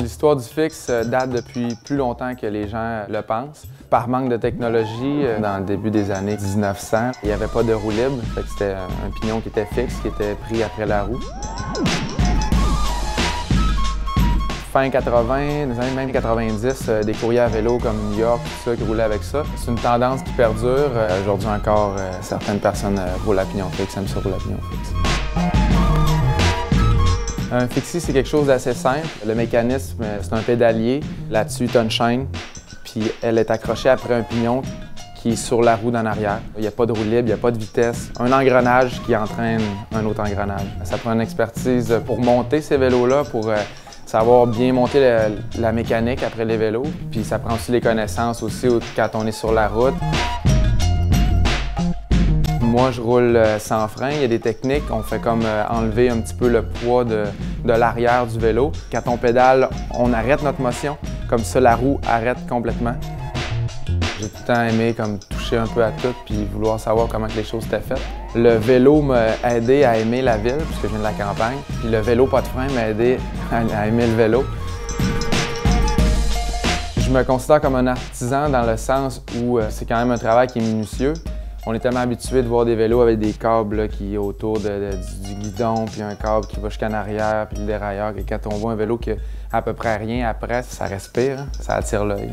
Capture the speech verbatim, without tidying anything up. L'histoire du fixe date depuis plus longtemps que les gens le pensent. Par manque de technologie, dans le début des années mille neuf cents, il n'y avait pas de roue libre. C'était un pignon qui était fixe, qui était pris après la roue. Fin quatre-vingts, les années même quatre-vingt-dix, euh, des courriers à vélo comme New York, tout ça, qui roulaient avec ça. C'est une tendance qui perdure. Euh, Aujourd'hui encore, euh, certaines personnes euh, roulent à pignon fixe, aiment ça rouler à pignon fixe. Un fixie, c'est quelque chose d'assez simple. Le mécanisme, euh, c'est un pédalier. Là-dessus, tu as une chaîne, puis elle est accrochée après un pignon qui est sur la roue d'en arrière. Il n'y a pas de roue libre, il n'y a pas de vitesse. Un engrenage qui entraîne un autre engrenage. Ça prend une expertise pour monter ces vélos-là, pour euh, savoir bien monter le, la mécanique après les vélos. Puis ça prend aussi les connaissances aussi quand on est sur la route. Moi, je roule sans frein. Il y a des techniques. On fait comme enlever un petit peu le poids de, de l'arrière du vélo. Quand on pédale, on arrête notre motion. Comme ça, la roue arrête complètement. J'ai tout le temps aimé comme toucher un peu à tout puis vouloir savoir comment que les choses étaient faites. Le vélo m'a aidé à aimer la ville puisque je viens de la campagne. Puis le vélo pas de frein m'a aidé à, à aimer le vélo. Je me considère comme un artisan dans le sens où euh, c'est quand même un travail qui est minutieux. On est tellement habitué de voir des vélos avec des câbles là, qui autour de, de, du guidon, puis un câble qui va jusqu'en arrière, puis le dérailleur. Et quand on voit un vélo qui a à peu près rien après, ça respire, ça attire l'œil.